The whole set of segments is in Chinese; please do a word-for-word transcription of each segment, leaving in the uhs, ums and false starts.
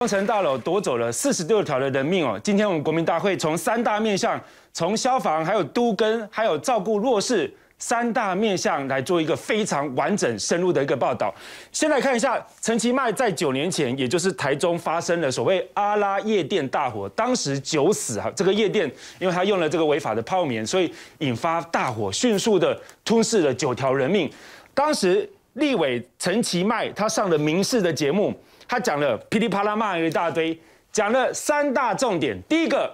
双城大楼夺走了四十六条的人命哦！今天我们国民大会从三大面向，从消防、还有都更、还有照顾弱势三大面向来做一个非常完整、深入的一个报道。先来看一下陈其迈在九年前，也就是台中发生了所谓阿拉夜店大火，当时九死啊！这个夜店因为他用了这个违法的泡棉，所以引发大火，迅速的吞噬了九条人命。当时立委陈其迈他上了民视的节目。 他讲了噼里啪啦骂了一大堆，讲了三大重点。第一个，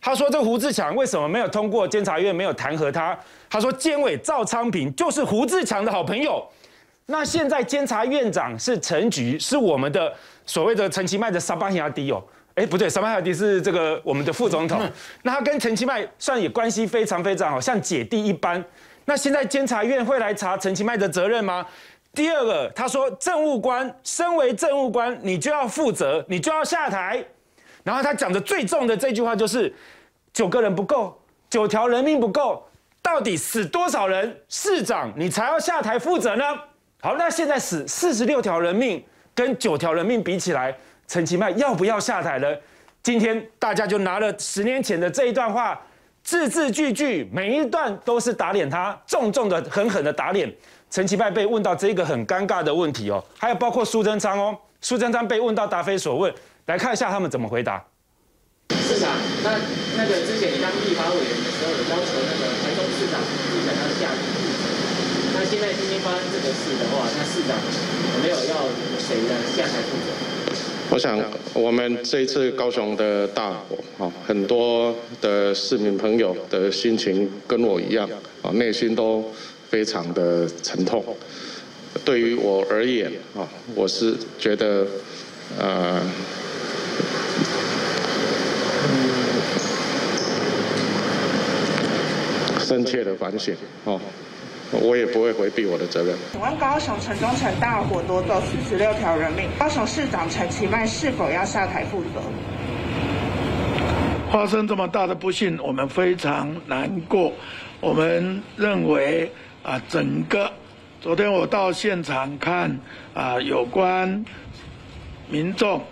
他说这胡志强为什么没有通过监察院，没有弹劾他？他说监委赵昌平就是胡志强的好朋友。那现在监察院长是陈菊，是我们的所谓的陈其迈的沙巴亚迪哦。哎，不对，沙巴亚迪是这个我们的副总统。那他跟陈其迈算也关系非常非常好，像姐弟一般。那现在监察院会来查陈其迈的责任吗？ 第二个，他说政务官，身为政务官，你就要负责，你就要下台。然后他讲的最重的这句话就是：九个人不够，九条人命不够，到底死多少人，市长你才要下台负责呢？好，那现在死四十六条人命跟九条人命比起来，陈其迈要不要下台呢？今天大家就拿了十年前的这一段话，字字句句，每一段都是打脸他，重重的、狠狠的打脸。 陈其迈被问到这个很尴尬的问题哦，还有包括苏贞昌哦，苏贞昌被问到答非所问，来看一下他们怎么回答。市长，那那个之前你当立法委员的时候，有要求那个台中市长市长要下台负责，那现在今天发生这个事的话，那市长有没有要谁呢下台负责？我想我们这一次高雄的大火，很多的市民朋友的心情跟我一样，啊，内心都。 非常的沉痛，对于我而言啊，我是觉得，呃，深切的反省哦，我也不会回避我的责任。请问高雄城中城大火夺走四十六条人命，高雄市长陈其迈是否要下台负责？发生这么大的不幸，我们非常难过，我们认为。 啊，整个昨天我到现场看啊，有关民众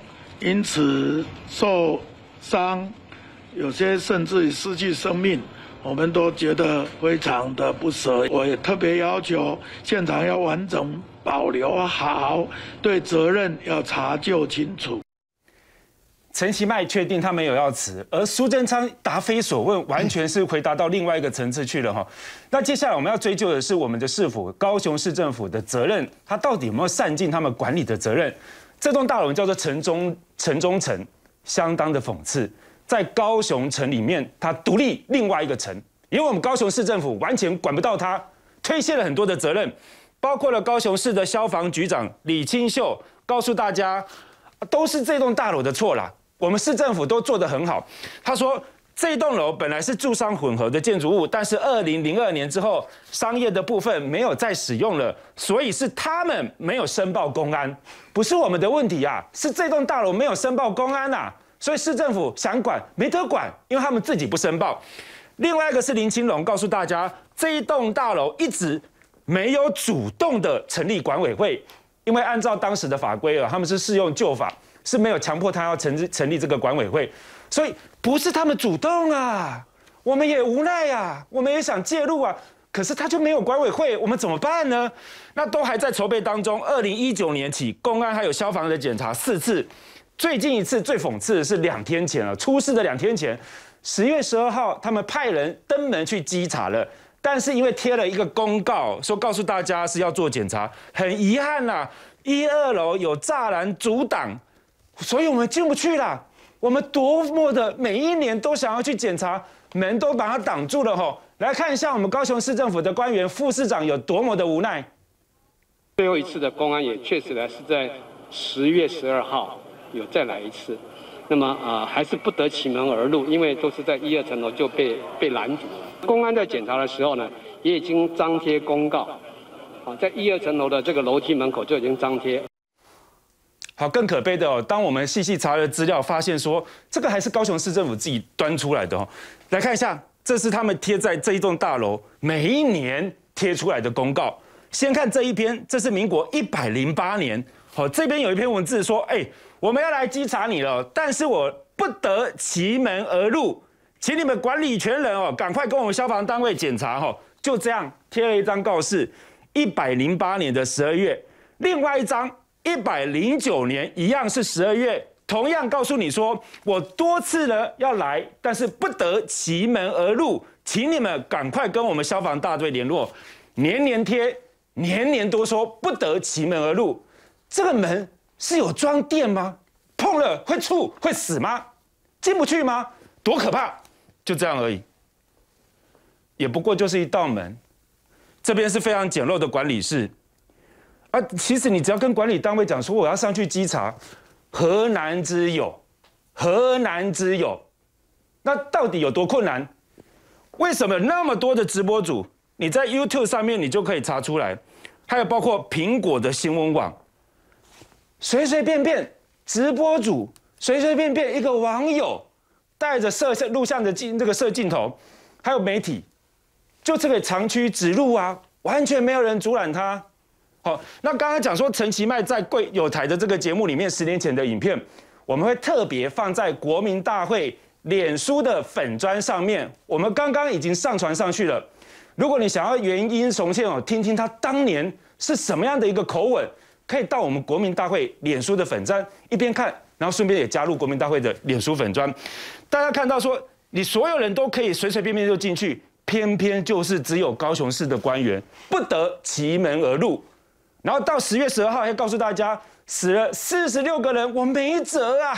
因此受伤，有些甚至于失去生命，我们都觉得非常的不舍。我也特别要求现场要完整保留好，对责任要查究清楚。 陈其迈确定他没有要辞，而苏贞昌答非所问，完全是回答到另外一个层次去了哈。那接下来我们要追究的是我们的市府高雄市政府的责任，他到底有没有善尽他们管理的责任？这栋大楼叫做城中城中城，相当的讽刺，在高雄城里面，它独立另外一个城，因为我们高雄市政府完全管不到它，推卸了很多的责任，包括了高雄市的消防局长李清秀告诉大家，都是这栋大楼的错啦。 我们市政府都做得很好。他说，这栋楼本来是住商混合的建筑物，但是二零零二年之后，商业的部分没有再使用了，所以是他们没有申报公安，不是我们的问题啊，是这栋大楼没有申报公安啊，所以市政府想管没得管，因为他们自己不申报。另外一个是林清龙告诉大家，这一栋大楼一直没有主动的成立管委会，因为按照当时的法规啊，他们是适用旧法。 是没有强迫他要成成立这个管委会，所以不是他们主动啊，我们也无奈啊，我们也想介入啊，可是他就没有管委会，我们怎么办呢？那都还在筹备当中。二零一九年起，公安还有消防的检查四次，最近一次最讽刺的是两天前了，出事的两天前，十月十二号，他们派人登门去稽查了，但是因为贴了一个公告，说告诉大家是要做检查，很遗憾啦、啊，一二楼有栅栏阻挡。 所以我们进不去啦。我们多么的每一年都想要去检查，门都把它挡住了吼。来看一下我们高雄市政府的官员、副市长有多么的无奈。最后一次的公安也确实来是在十月十二号有再来一次，那么啊、呃、还是不得其门而入，因为都是在一二层楼就被被拦阻了。公安在检查的时候呢，也已经张贴公告，啊，在一二层楼的这个楼梯门口就已经张贴。 好，更可悲的哦，当我们细细查了资料，发现说这个还是高雄市政府自己端出来的哦。来看一下，这是他们贴在这一栋大楼每一年贴出来的公告。先看这一篇，这是民国一百零八年。好，这边有一篇文字说，哎，我们要来稽查你了，但是我不得其门而入，请你们管理权人哦，赶快跟我们消防单位检查哦。就这样贴了一张告示，一百零八年的十二月，另外一张一百零九年一样是十二月，同样告诉你说，我多次呢要来，但是不得其门而入，请你们赶快跟我们消防大队联络。年年贴，年年都说不得其门而入，这个门是有装电吗？碰了会猝会死吗？进不去吗？多可怕！就这样而已。 也不过就是一道门，这边是非常简陋的管理室，啊，其实你只要跟管理单位讲说我要上去稽查，何难之有？何难之有？那到底有多困难？为什么有那么多的直播主？你在 YouTube 上面你就可以查出来，还有包括苹果的新闻网，随随便便直播主，随随便便一个网友带着摄像录像的镜这个摄镜头，还有媒体。 就这个长驱直入啊，完全没有人阻拦他。好，那刚刚讲说陈其迈在贵友台的这个节目里面，十年前的影片，我们会特别放在国民大会脸书的粉专上面，我们刚刚已经上传上去了。如果你想要原音重现哦，听听他当年是什么样的一个口吻，可以到我们国民大会脸书的粉专一边看，然后顺便也加入国民大会的脸书粉专。大家看到说，你所有人都可以随随便便就进去。 偏偏就是只有高雄市的官员不得其门而入，然后到十月十二号要告诉大家死了四十六个人，我没辙啊，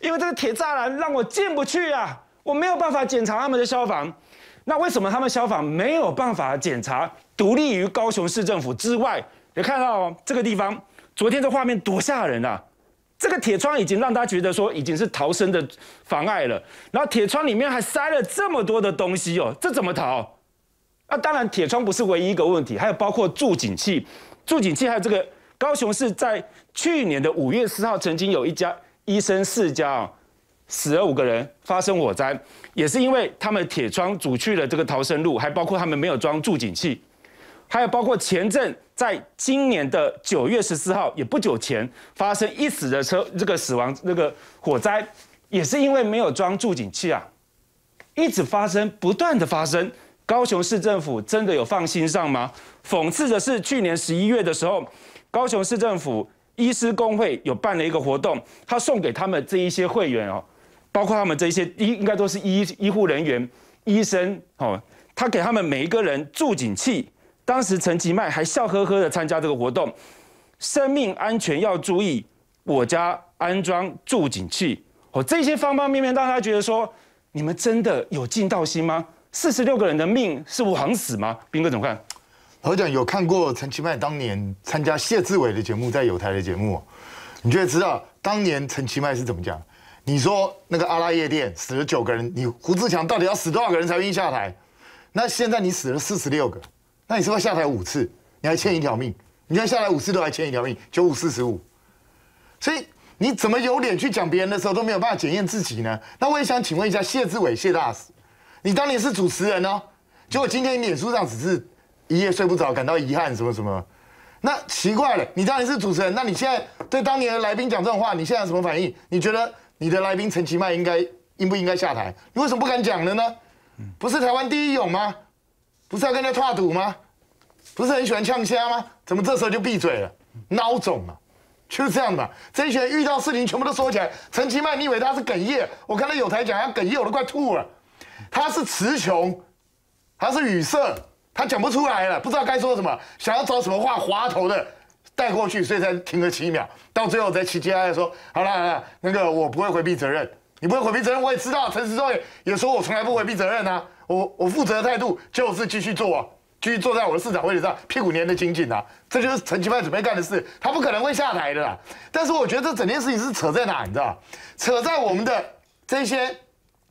因为这个铁栅栏让我进不去啊，我没有办法检查他们的消防。那为什么他们消防没有办法检查？独立于高雄市政府之外，你看到、哦、这个地方，昨天的画面多吓人啊！这个铁窗已经让大家觉得说已经是逃生的妨碍了，然后铁窗里面还塞了这么多的东西哦，这怎么逃？啊，当然铁窗不是唯一一个问题，还有包括注警器，注警器还有这个高雄市在去年的五月四号曾经有一家医生世家啊、哦，死了五个人发生火灾，也是因为他们铁窗阻去了这个逃生路，还包括他们没有装注警器。 还有包括前阵，在今年的九月十四号，也不久前发生一死的车这个死亡那个火灾，也是因为没有装注警器啊，一直发生，不断的发生。高雄市政府真的有放心上吗？讽刺的是，去年十一月的时候，高雄市政府医师工会有办了一个活动，他送给他们这一些会员哦，包括他们这一些医应该都是医医护人员、医生哦，他给他们每一个人注警器。 当时陈其迈还笑呵呵的参加这个活动，生命安全要注意，我家安装注警器，哦，这些方方面面让他觉得说，你们真的有尽到心吗？四十六个人的命是枉死吗？彬哥怎么看？我讲有看过陈其迈当年参加谢志伟的节目，在友台的节目，你就会知道当年陈其迈是怎么讲。你说那个阿拉夜店死了九个人，你胡志强到底要死多少个人才愿意下台？那现在你死了四十六个。 那你是不是下台五次？你还欠一条命？你看下台五次都还欠一条命，九五四十五。所以你怎么有脸去讲别人的时候都没有办法检验自己呢？那我也想请问一下谢志伟谢大使，你当年是主持人哦，结果今天你脸书上只是一夜睡不着，感到遗憾什么什么。那奇怪了，你当年是主持人，那你现在对当年的来宾讲这种话，你现在有什么反应？你觉得你的来宾陈其迈应该应不应该下台？你为什么不敢讲了呢？不是台湾第一勇吗？ 不是要跟他跨赌吗？不是很喜欢呛虾吗？怎么这时候就闭嘴了？孬种嘛，就是这样吧。这一群人遇到事情全部都缩起来。陈其迈，你以为他是哽咽？我看到有台讲他哽咽，我都快吐了。他是词穷，他是语塞，他讲不出来了，不知道该说什么，想要找什么话滑头的带过去，所以才停了七秒。到最后才起接来说：“好了好了，那个我不会回避责任，你不会回避责任，我也知道。陈时中也说我从来不回避责任啊。” 我我负责的态度就是继续做、啊，继续坐在我的市长位置上，屁股粘得紧紧啊！这就是陈其迈准备干的事，他不可能会下台的啦。但是我觉得这整件事情是扯在哪，你知道？扯在我们的这些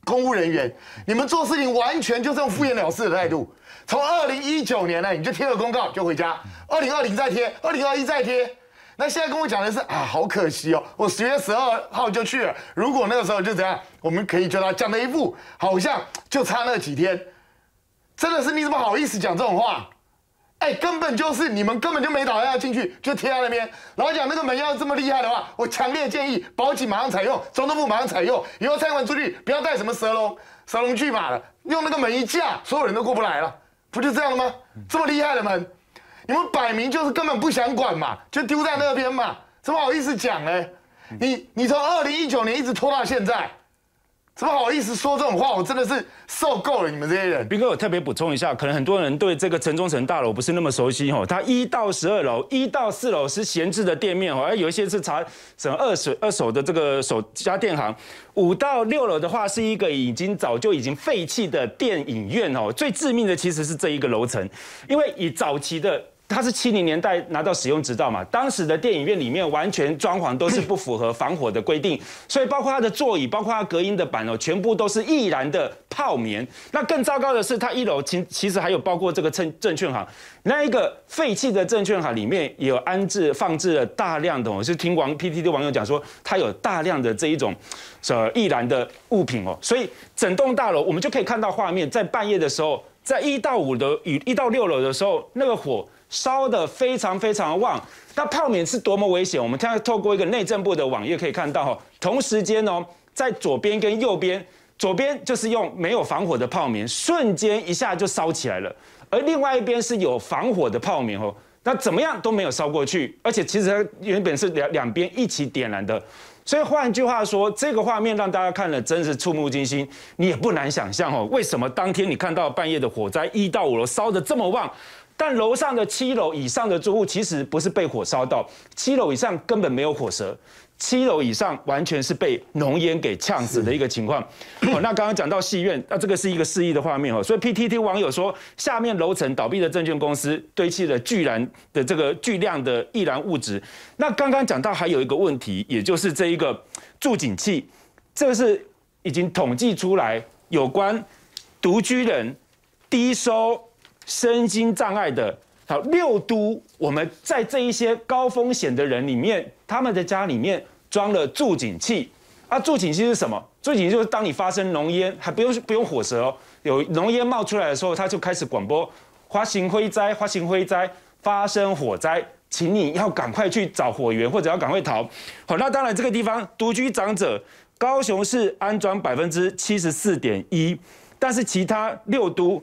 公务人员，你们做事情完全就是用敷衍了事的态度。从二零一九年呢，你就贴了公告就回家；二零二零再贴，二零二一再贴。那现在跟我讲的是啊，好可惜哦，我十月十二号就去了。如果那个时候就怎样？ 我们可以觉得讲的一步好像就差那几天，真的是你怎么好意思讲这种话？哎，根本就是你们根本就没打压进去，就贴在那边。老蒋那个门要这么厉害的话，我强烈建议保警马上采用，总统府马上采用。以后参观出去不要带什么蛇龙、蛇龙巨马了，用那个门一架，所有人都过不来了，不就这样了吗？这么厉害的门，你们摆明就是根本不想管嘛，就丢在那边嘛，怎么好意思讲呢？你你从二零一九年一直拖到现在。 怎么好意思说这种话？我真的是受够了你们这些人。斌哥，我特别补充一下，可能很多人对这个城中城大楼不是那么熟悉吼，它一到十二楼、一到四楼是闲置的店面吼，而有一些是查什么二手二手的这个手家电行。五到六楼的话是一个已经早就已经废弃的电影院哦，最致命的其实是这一个楼层，因为以早期的。 它是七零年代拿到使用执照嘛，当时的电影院里面完全装潢都是不符合防火的规定，所以包括它的座椅，包括它隔音的板哦，全部都是易燃的泡棉。那更糟糕的是，它一楼其其实还有包括这个证证券行，那一个废弃的证券行里面也有安置放置了大量的，我是听网 P T T 网友讲说，它有大量的这一种。 呃，易燃的物品哦，所以整栋大楼我们就可以看到画面，在半夜的时候，在一到五楼与一到六楼的时候，那个火烧得非常非常的旺。那泡棉是多么危险，我们现在透过一个内政部的网页可以看到哦，同时间哦，在左边跟右边，左边就是用没有防火的泡棉，瞬间一下就烧起来了，而另外一边是有防火的泡棉哦，那怎么样都没有烧过去，而且其实它原本是两两边一起点燃的。 所以换句话说，这个画面让大家看了真是触目惊心。你也不难想象哦，为什么当天你看到半夜的火灾，一到五楼烧得这么旺，但楼上的七楼以上的住户其实不是被火烧到，七楼以上根本没有火舌，七楼以上完全是被浓烟给呛死的一个情况。哦，那刚刚讲到戏院，那这个是一个示意的画面哦。所以 P T T 网友说，下面楼层倒闭的证券公司堆砌了巨然的这个巨量的易燃物质。那刚刚讲到还有一个问题，也就是这一个住警器，这个是已经统计出来有关独居人、低收、身心障碍的。 好，六都我们在这一些高风险的人里面，他们的家里面装了住警器。啊，住警器是什么？住警器就是当你发生浓烟，还不用不用火舌哦，有浓烟冒出来的时候，它就开始广播：发生火灾，发生火灾，发生火灾，请你要赶快去找火源，或者要赶快逃。好，那当然这个地方独居长者，高雄市安装百分之七十四点一，但是其他六都，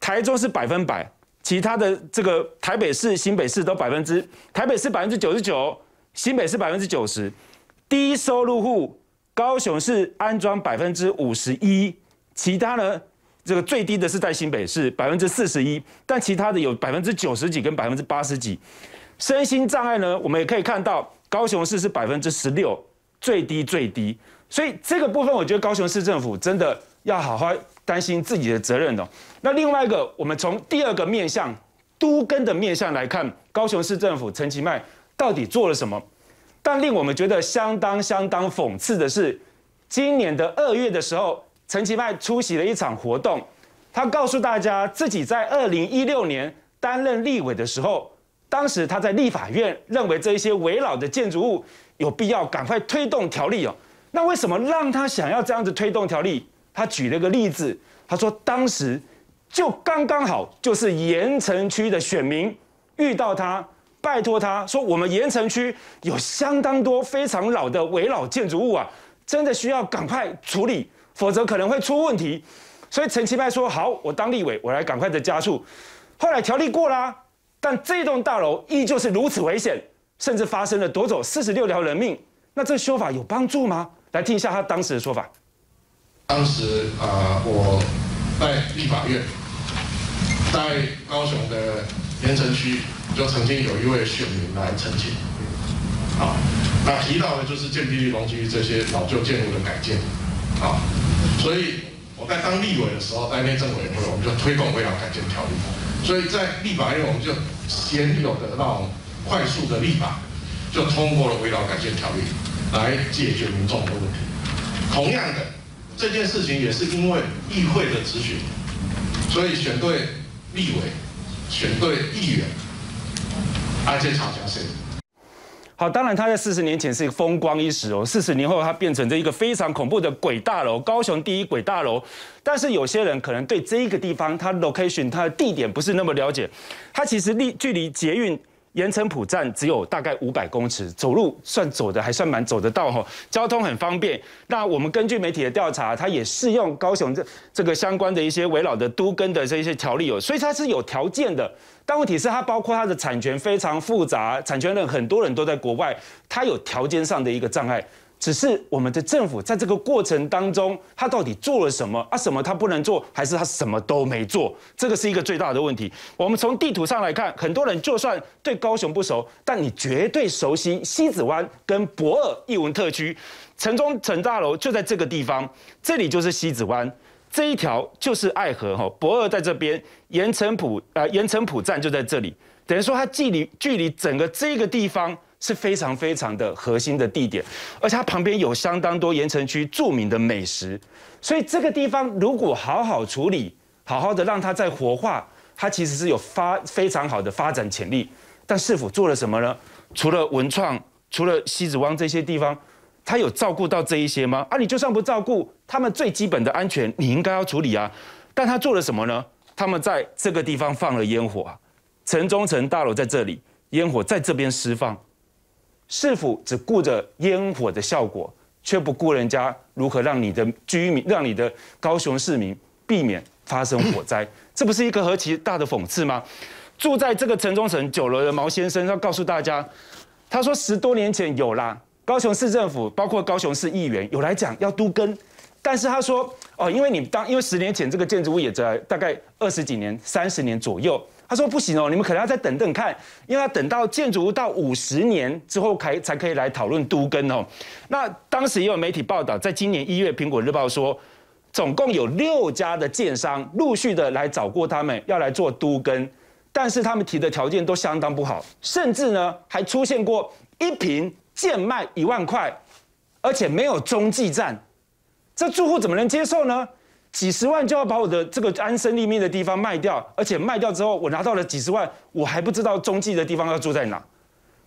台中是百分百。 其他的这个台北市、新北市都百分之，台北市百分之九十九，新北市百分之九十，低收入户高雄市安装百分之五十一，其他呢这个最低的是在新北市百分之四十一，但其他的有百分之九十几跟百分之八十几。身心障碍呢，我们也可以看到高雄市是百分之十六，最低最低。所以这个部分，我觉得高雄市政府真的要好好。 担心自己的责任哦。那另外一个，我们从第二个面向都更的面向来看，高雄市政府陈其迈到底做了什么？但令我们觉得相当相当讽刺的是，今年的二月的时候，陈其迈出席了一场活动，他告诉大家自己在二零一六年担任立委的时候，当时他在立法院认为这一些危老的建筑物有必要赶快推动条例哦。那为什么让他想要这样子推动条例？ 他举了个例子，他说当时就刚刚好，就是盐城区的选民遇到他，拜托他说我们盐城区有相当多非常老的危老建筑物啊，真的需要赶快处理，否则可能会出问题。所以陈其迈说好，我当立委，我来赶快的加速。后来条例过啦、啊，但这栋大楼依旧是如此危险，甚至发生了夺走四十六条人命。那这修法有帮助吗？来听一下他当时的说法。 当时啊、呃，我在立法院，在高雄的盐城区，就曾经有一位选民来澄清，啊，那提到的就是建蔽率、容积率这些老旧建筑的改建，啊，所以我在当立委的时候，在内政委员会，我们就推动危老改建条例，所以在立法院我们就先有的那种快速的立法，就通过了危老改建条例来解决民众的问题，同样的。 这件事情也是因为议会的质询，所以选对立委、选对议员，而且吵架谁？好，当然它在四十年前是一个风光一时哦，四十年后它变成这一个非常恐怖的鬼大楼，高雄第一鬼大楼。但是有些人可能对这一个地方它 location 它的地点不是那么了解，它其实离距离捷运盐城埔站只有大概五百公尺，走路算走的还算蛮走得到哈，交通很方便。那我们根据媒体的调查，它也适用高雄这这个相关的一些围绕的都更的这一些条例哦，所以它是有条件的。 但问题是，它包括它的产权非常复杂，产权人很多人都在国外，它有条件上的一个障碍。只是我们的政府在这个过程当中，它到底做了什么啊？什么它不能做，还是它什么都没做？这个是一个最大的问题。我们从地图上来看，很多人就算对高雄不熟，但你绝对熟悉西子湾跟博尔艺文特区、城中城大楼就在这个地方，这里就是西子湾。 这一条就是爱河哈，博尔在这边，盐城埔呃盐城埔站就在这里，等于说它距离距离整个这个地方是非常非常的核心的地点，而且它旁边有相当多盐城区著名的美食，所以这个地方如果好好处理，好好的让它再活化，它其实是有发非常好的发展潜力。但市府做了什么呢？除了文创，除了西子湾这些地方。 他有照顾到这一些吗？啊，你就算不照顾他们最基本的安全，你应该要处理啊。但他做了什么呢？他们在这个地方放了烟火啊，城中城大楼在这里，烟火在这边释放。市府只顾着烟火的效果，却不顾人家如何让你的居民、让你的高雄市民避免发生火灾，这不是一个何其大的讽刺吗？住在这个城中城九楼的毛先生要告诉大家，他说十多年前有啦。 高雄市政府包括高雄市议员有来讲要都更，但是他说哦，因为你当因为十年前这个建筑物也在大概二十几年、三十年左右，他说不行哦，你们可能要再等等看，因为要等到建筑物到五十年之后才才可以来讨论都更哦。那当时也有媒体报道，在今年一月，《苹果日报》说，总共有六家的建商陆续的来找过他们要来做都更，但是他们提的条件都相当不好，甚至呢还出现过一坪。 贱卖一万块，而且没有中继站，这住户怎么能接受呢？几十万就要把我的这个安身立命的地方卖掉，而且卖掉之后我拿到了几十万，我还不知道中继的地方要住在哪，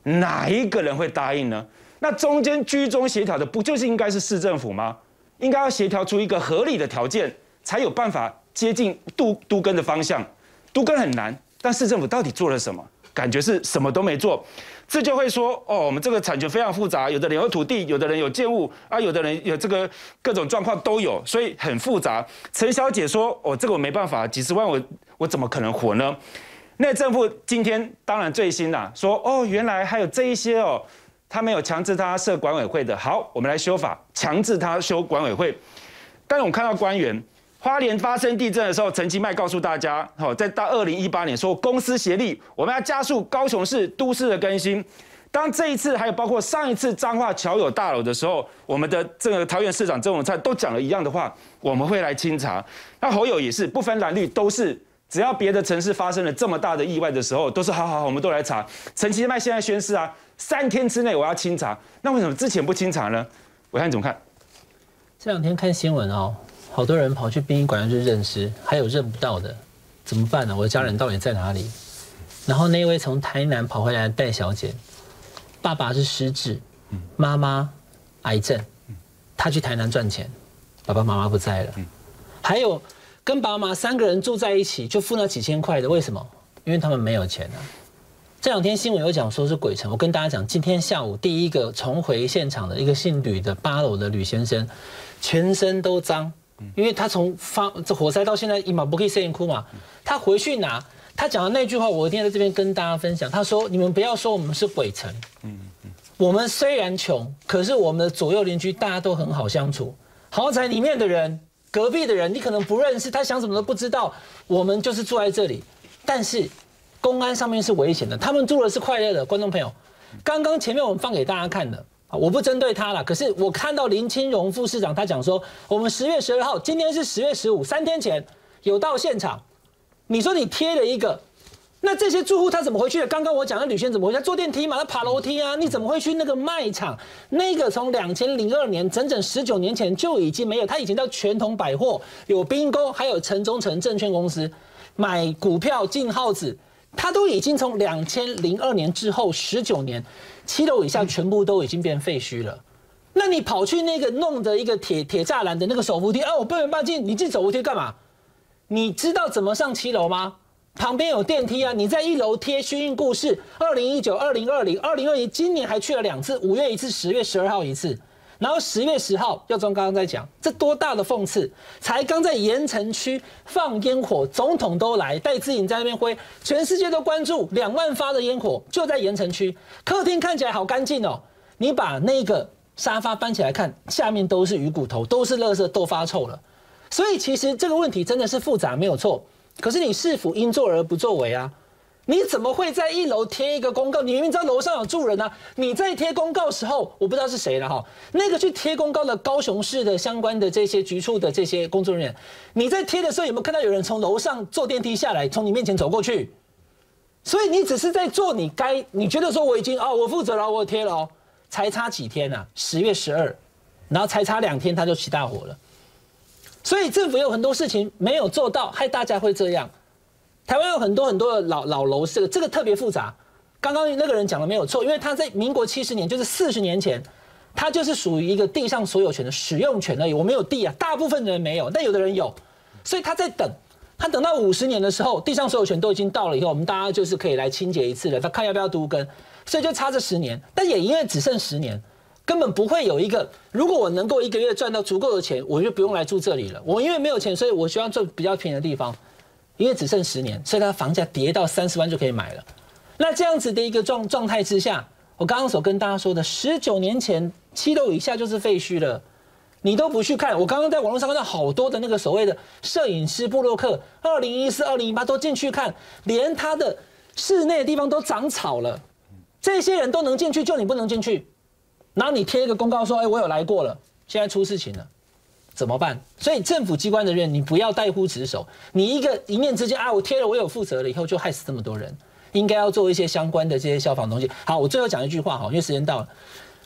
哪一个人会答应呢？那中间居中协调的不就是应该是市政府吗？应该要协调出一个合理的条件，才有办法接近都都更的方向。都更很难，但市政府到底做了什么？感觉是什么都没做。 这就会说哦，我们这个产权非常复杂，有的人有土地，有的人有建物啊，有的人有这个各种状况都有，所以很复杂。陈小姐说哦，这个我没办法，几十万我我怎么可能活呢？内政部今天当然最新啦、啊，说哦，原来还有这一些哦，他没有强制他设管委会的，好，我们来修法，强制他修管委会。但是我们看到官员。 花莲发生地震的时候，陈其迈告诉大家，好，在到二零一八年说，公私协力，我们要加速高雄市都市的更新。当这一次还有包括上一次彰化侨友大楼的时候，我们的这个桃园市长郑文燦都讲了一样的话，我们会来清查。那侯友也是不分蓝绿，都是只要别的城市发生了这么大的意外的时候，都是好好好，我们都来查。陈其迈现在宣示啊，三天之内我要清查，那为什么之前不清查呢？我看你怎么看？这两天看新闻哦。 好多人跑去殡仪馆去认尸，还有认不到的，怎么办呢？我的家人到底在哪里？然后那位从台南跑回来的戴小姐，爸爸是失智，妈妈癌症，她去台南赚钱，爸爸妈妈不在了。还有跟爸爸妈妈三个人住在一起，就付那几千块的，为什么？因为他们没有钱啊。这两天新闻有讲说是鬼城，我跟大家讲，今天下午第一个重回现场的一个姓吕的八楼的吕先生，全身都脏。 因为他从发这火灾到现在，一毛不可以塞进哭嘛。他回去拿他讲的那句话，我一定要在这边跟大家分享。他说：“你们不要说我们是鬼城，我们虽然穷，可是我们的左右邻居大家都很好相处。豪宅里面的人，隔壁的人，你可能不认识，他想什么都不知道。我们就是住在这里，但是公安上面是危险的，他们住的是快乐的。”观众朋友，刚刚前面我们放给大家看的。 我不针对他啦，可是我看到林清荣副市长他讲说，我们十月十二号，今天是十月十五，三天前有到现场。你说你贴了一个，那这些住户他怎么回去的？刚刚我讲的吕先怎么回去？他坐电梯嘛，他爬楼梯啊，你怎么会去那个卖场？那个从两千零二年整整十九年前就已经没有，他以前叫全统百货，有冰沟，还有城中城证券公司买股票进耗子。它都已经从两千零二年之后十九年，七楼以下全部都已经变废墟了。那你跑去那个弄的一个铁铁栅栏的那个手扶梯，啊，我不能搬进，你进手扶梯干嘛？你知道怎么上七楼吗？旁边有电梯啊！你在一楼贴虚应故事，二零一九、二零二零、二零二一，今年还去了两次，五月一次，十月十二号一次。 然后十月十号，耀宗刚刚在讲，这多大的讽刺！才刚在盐城区放烟火，总统都来，戴资颖在那边挥，全世界都关注两万发的烟火，就在盐城区客厅看起来好干净哦。你把那个沙发搬起来看，下面都是鱼骨头，都是垃圾，都发臭了。所以其实这个问题真的是复杂，没有错。可是你是否因作而不作为啊？ 你怎么会在一楼贴一个公告？你明明知道楼上有住人啊！你在贴公告的时候，我不知道是谁了哈。那个去贴公告的高雄市的相关的这些局处的这些工作人员，你在贴的时候有没有看到有人从楼上坐电梯下来，从你面前走过去？所以你只是在做你该，你觉得说我已经哦，我负责了，我贴了哦，才差几天啊，十月十二，然后才差两天他就起大火了。所以政府有很多事情没有做到，害大家会这样。 台湾有很多很多的老老楼，这个这个特别复杂。刚刚那个人讲的没有错，因为他在民国七十年，就是四十年前，他就是属于一个地上所有权的使用权而已。我没有地啊，大部分人没有，但有的人有，所以他在等。他等到五十年的时候，地上所有权都已经到了以后，我们大家就是可以来清洁一次了，他看要不要都更，所以就差这十年。但也因为只剩十年，根本不会有一个，如果我能够一个月赚到足够的钱，我就不用来住这里了。我因为没有钱，所以我希望住比较便宜的地方。 因为只剩十年，所以它房价跌到三十万就可以买了。那这样子的一个状状态之下，我刚刚所跟大家说的，十九年前七楼以下就是废墟了，你都不去看。我刚刚在网络上看到好多的那个所谓的摄影师部落客，二零一四、二零一八都进去看，连他的室内的地方都长草了，这些人都能进去，就你不能进去。然后你贴一个公告说，哎，我有来过了，现在出事情了。 怎么办？所以政府机关的人，你不要怠忽职守。你一个一念之间啊，我贴了，我有负责了，以后就害死这么多人。应该要做一些相关的这些消防东西。好，我最后讲一句话哈，因为时间到了。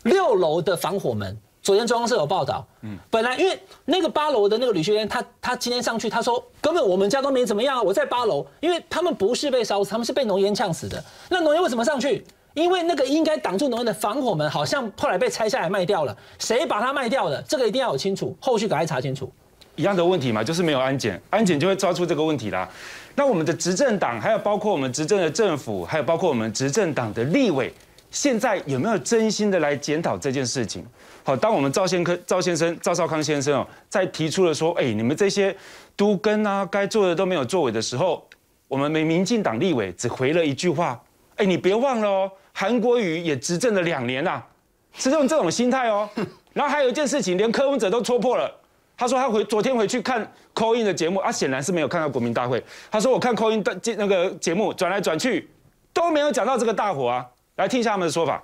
六楼的防火门，昨天中央社有报道。嗯，本来因为那个八楼的那个吕学渊，他他今天上去，他说根本我们家都没怎么样啊，我在八楼，因为他们不是被烧死，他们是被浓烟呛死的。那浓烟为什么上去？ 因为那个应该挡住浓烟的防火门，好像后来被拆下来卖掉了。谁把它卖掉的？这个一定要有清楚，后续赶快查清楚。一样的问题嘛，就是没有安检，安检就会抓出这个问题啦。那我们的执政党，还有包括我们执政的政府，还有包括我们执政党的立委，现在有没有真心的来检讨这件事情？好，当我们赵先科、赵先生、赵少康先生哦，在提出了说，哎，你们这些都更啊，该做的都没有作为的时候，我们民进党立委只回了一句话。 哎，你别忘了哦，韩国瑜也执政了两年啦，是用这种心态哦。然后还有一件事情，连柯文哲都戳破了。他说他回昨天回去看 call in 的节目，啊，显然是没有看到国民大会。他说我看 call in 的那个节目转来转去，都没有讲到这个大火啊。来听一下他们的说法。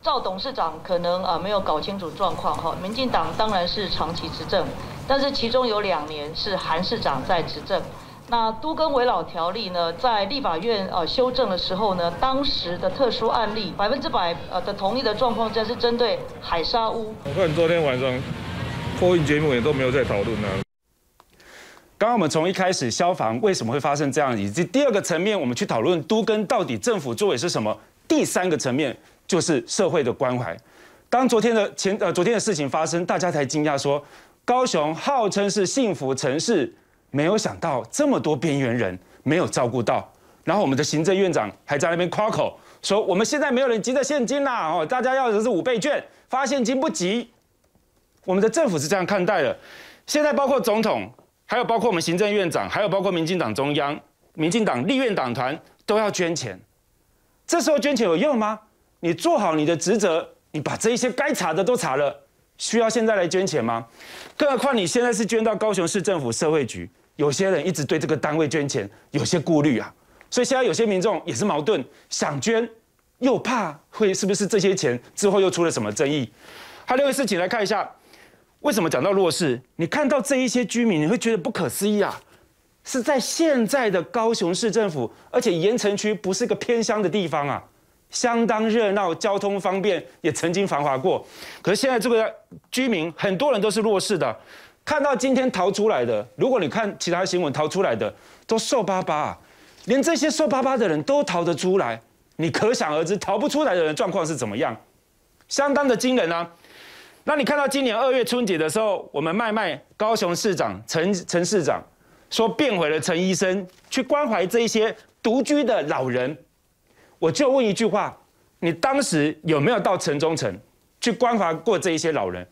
赵董事长可能啊没有搞清楚状况哈。民进党当然是长期执政，但是其中有两年是韩市长在执政。 那都更危老条例呢，在立法院呃修正的时候呢，当时的特殊案例百分之百呃的同意的状况下是针对海砂屋。我看昨天晚上播映节目也都没有在讨论啊。刚刚我们从一开始消防为什么会发生这样，以及第二个层面我们去讨论都更到底政府作为是什么，第三个层面就是社会的关怀。当昨天的前呃昨天的事情发生，大家才惊讶说，高雄号称是幸福城市。 没有想到这么多边缘人没有照顾到，然后我们的行政院长还在那边夸口说，我们现在没有人急着现金啦，哦，大家要的是五倍券，发现金不急。我们的政府是这样看待的。现在包括总统，还有包括我们行政院长，还有包括民进党中央、民进党立院党团都要捐钱，这时候捐钱有用吗？你做好你的职责，你把这一些该查的都查了，需要现在来捐钱吗？更何况你现在是捐到高雄市政府社会局。 有些人一直对这个单位捐钱，有些顾虑啊，所以现在有些民众也是矛盾，想捐又怕会是不是这些钱之后又出了什么争议。还有一个事情来看一下，为什么讲到弱势？你看到这一些居民，你会觉得不可思议啊，是在现在的高雄市政府，而且盐城区不是一个偏乡的地方啊，相当热闹，交通方便，也曾经繁华过。可是现在这个居民很多人都是弱势的。 看到今天逃出来的，如果你看其他新闻逃出来的，都瘦巴巴、啊。连这些瘦巴巴的人都逃得出来，你可想而知逃不出来的人状况是怎么样，相当的惊人啊！那你看到今年二月春节的时候，我们麦麦高雄市长陈陈市长说变回了陈医生，去关怀这些独居的老人。我就问一句话：你当时有没有到城中城去关怀过这一些老人？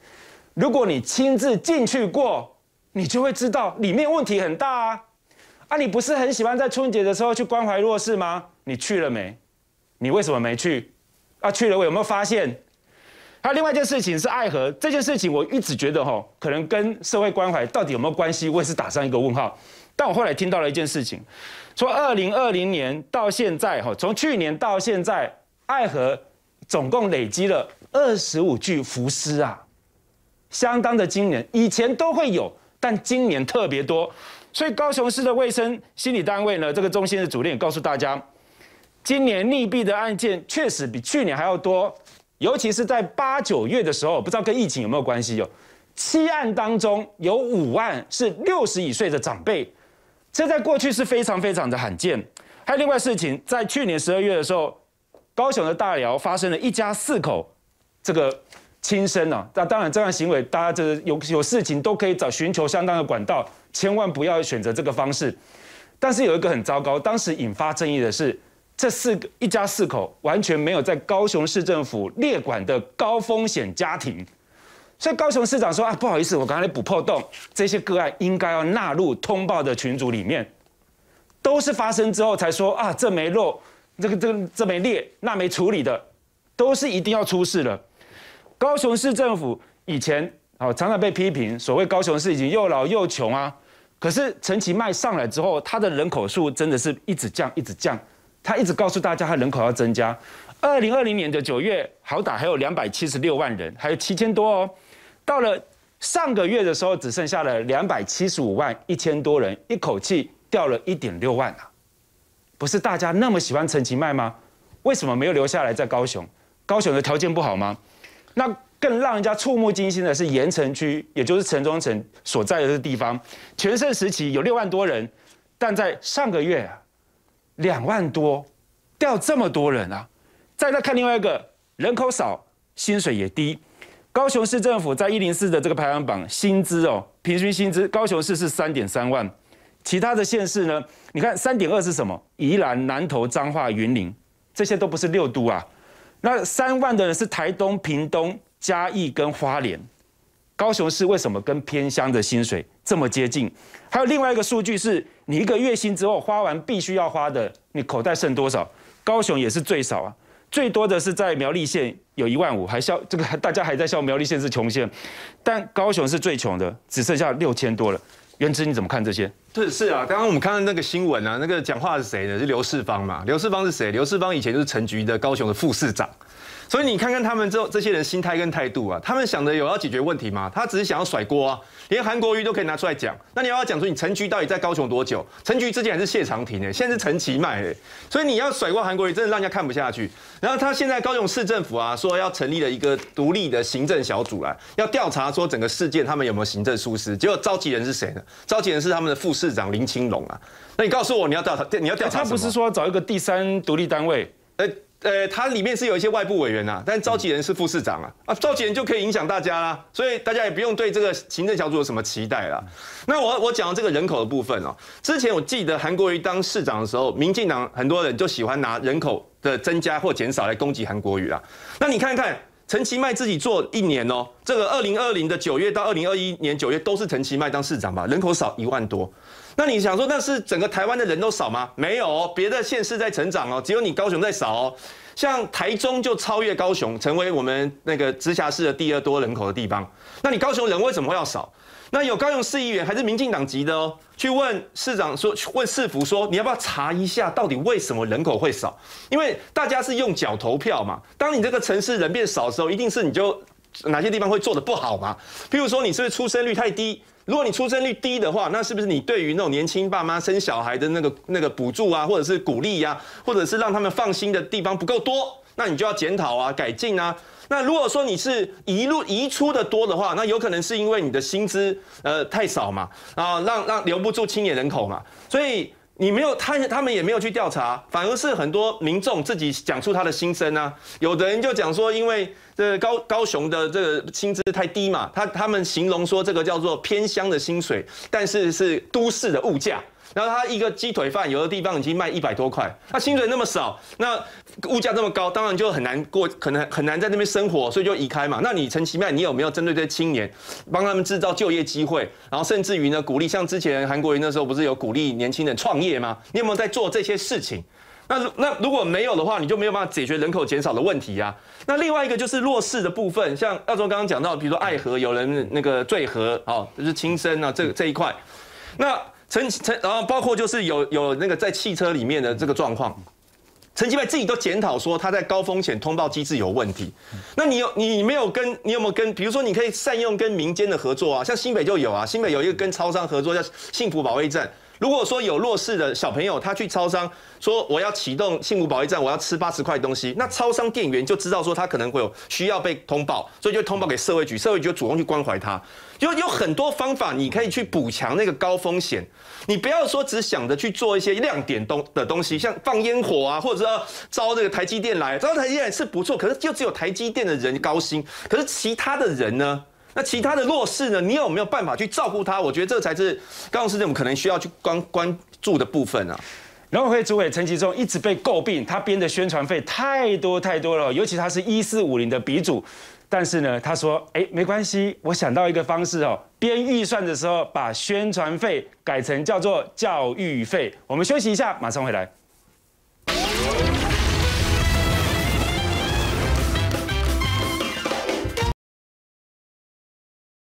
如果你亲自进去过，你就会知道里面问题很大啊！啊，你不是很喜欢在春节的时候去关怀弱势吗？你去了没？你为什么没去？啊，去了我有没有发现？还有另外一件事情是爱河这件事情，我一直觉得吼，可能跟社会关怀到底有没有关系，我也是打上一个问号。但我后来听到了一件事情，说二零二零年到现在吼，从去年到现在，爱河总共累积了二十五具浮尸啊，相当的惊人。以前都会有，但今年特别多。所以高雄市的卫生心理单位呢，这个中心的主任也告诉大家，今年溺毙的案件确实比去年还要多。尤其是在八九月的时候，不知道跟疫情有没有关系哦。七案当中有五案是六十以岁的长辈，这在过去是非常非常的罕见。还有另外事情，在去年十二月的时候，高雄的大寮发生了一家四口这个轻生啊。那当然，这样行为大家这有有事情都可以找寻求相当的管道，千万不要选择这个方式。但是有一个很糟糕，当时引发争议的是。这四个一家四口完全没有在高雄市政府列管的高风险家庭，所以高雄市长说啊，不好意思，我刚才补破洞，这些个案应该要纳入通报的群组里面，都是发生之后才说啊，这没漏，这个这个这没列，那没处理的，都是一定要出事了。高雄市政府以前哦常常被批评，所谓高雄市已经又老又穷啊，可是陈其迈上来之后，他的人口数真的是一直降，一直降。他一直告诉大家，他人口要增加。二零二零年的九月，好歹还有两百七十六万人，还有七千多哦。到了上个月的时候，只剩下了两百七十五万一千多人，一口气掉了一点六万啊！不是大家那么喜欢陈其迈吗？为什么没有留下来在高雄？高雄的条件不好吗？那更让人家触目惊心的是，盐城区，也就是城中城所在的地方，全盛时期有六万多人，但在上个月啊。两万多，掉这么多人啊！再来看另外一个，人口少，薪水也低。高雄市政府在一零四的这个排行榜，薪资哦，平均薪资，高雄市是三点三万，其他的县市呢？你看三点二是什么？宜兰、南投、彰化、云林，这些都不是六都啊。那三万的人是台东、屏东、嘉义跟花莲。高雄市为什么跟偏乡的薪水这么接近？还有另外一个数据是，你一个月薪之后花完必须要花的，你口袋剩多少？高雄也是最少啊，最多的是在苗栗县有一万五，还笑这个大家还在笑苗栗县是穷县，但高雄是最穷的，只剩下六千多了。元之你怎么看这些？对，是啊，刚刚我们看到那个新闻啊，那个讲话是谁呢？是刘世芳嘛？刘世芳是谁？刘世芳以前就是陈菊的高雄的副市长。所以你看看他们这这些人心态跟态度啊，他们想的有要解决问题吗？他只是想要甩锅啊，连韩国瑜都可以拿出来讲。那你要讲出你陈菊到底在高雄多久？陈菊之前还是谢长廷哎、欸，现在是陈其迈哎、欸，所以你要甩锅韩国瑜，真的让人家看不下去。然后他现在高雄市政府啊，说要成立了一个独立的行政小组来、啊、要调查说整个事件他们有没有行政疏失。结果召集人是谁呢？召集人是他们的副市长林清龙啊。那你告诉我你要调查，你要调查什麼、欸、他不是说找一个第三独立单位？欸呃，它里面是有一些外部委员呐、啊，但召集人是副市长啊，啊，召集人就可以影响大家啦，所以大家也不用对这个行政小组有什么期待啦。那我我讲到这个人口的部分哦、喔，之前我记得韩国瑜当市长的时候，民进党很多人就喜欢拿人口的增加或减少来攻击韩国瑜啊。那你看看陈其迈自己做一年哦、喔，这个二零二零的九月到二零二一年九月都是陈其迈当市长吧，人口少一万多。那你想说，那是整个台湾的人都少吗？没有、哦，别的县市在成长哦，只有你高雄在少哦。像台中就超越高雄，成为我们那个直辖市的第二多人口的地方。那你高雄人为什么会要少？那有高雄市议员还是民进党籍的哦，去问市长说，问市府说，你要不要查一下到底为什么人口会少？因为大家是用脚投票嘛。当你这个城市人变少的时候，一定是你就哪些地方会做得不好嘛？譬如说，你是不是出生率太低？如果你出生率低的话，那是不是你对于那种年轻爸妈生小孩的那个那个补助啊，或者是鼓励啊，或者是让他们放心的地方不够多，那你就要检讨啊、改进啊。那如果说你是移入移出的多的话，那有可能是因为你的薪资呃太少嘛，啊，让让留不住青年人口嘛，所以。你没有他他们也没有去调查，反而是很多民众自己讲出他的心声啊。有的人就讲说，因为这高高雄的这个薪资太低嘛，他他们形容说这个叫做偏乡的薪水，但是是都市的物价。 然后他一个鸡腿饭，有的地方已经卖一百多块，那薪水那么少，那物价这么高，当然就很难过，可能很难在那边生活，所以就移开嘛。那你陈其迈，你有没有针对这些青年，帮他们制造就业机会，然后甚至于呢鼓励，像之前韩国瑜那时候不是有鼓励年轻人创业吗？你有没有在做这些事情？ 那那如果没有的话，你就没有办法解决人口减少的问题啊。那另外一个就是弱势的部分，像耀宗刚刚讲到，比如说爱河有人那个罪河，哦，就是轻生啊，这这一块，那。 陈陈，然后包括就是有有那个在汽车里面的这个状况，陈其迈自己都检讨说他在高风险通报机制有问题。那你有你没有跟你有没有跟，比如说你可以善用跟民间的合作啊，像新北就有啊，新北有一个跟超商合作叫幸福保卫站。如果说有弱势的小朋友他去超商说我要启动幸福保卫站，我要吃八十块东西，那超商店员就知道说他可能会有需要被通报，所以就通报给社会局，社会局就主动去关怀他。 有有很多方法，你可以去补强那个高风险。你不要说只想着去做一些亮点东的东西，像放烟火啊，或者说招这个台积电来，招台积电是不错，可是就只有台积电的人高薪，可是其他的人呢？那其他的弱势呢？你有没有办法去照顾他？我觉得这才是高雄市政府可能需要去关关注的部分啊。 农委会主委陈吉仲一直被诟病，他编的宣传费太多太多了，尤其他是一四五零的鼻祖。但是呢，他说：“哎、欸，没关系，我想到一个方式哦，编预算的时候把宣传费改成叫做教育费。”我们休息一下，马上回来。